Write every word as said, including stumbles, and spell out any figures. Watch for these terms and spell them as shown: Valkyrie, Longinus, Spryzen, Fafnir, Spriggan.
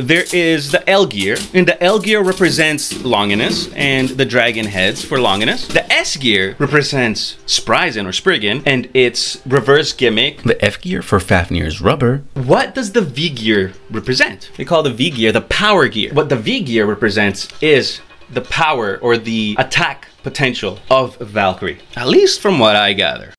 there is the L gear, and the L gear represents Longinus and the dragon heads for Longinus. The S gear represents Spryzen or Spriggan and its reverse gimmick. The F gear for Fafnir's rubber. What does the V gear represent? They call the V gear the power gear. What the V gear represents is the power or the attack potential of Valkyrie, at least from what I gather.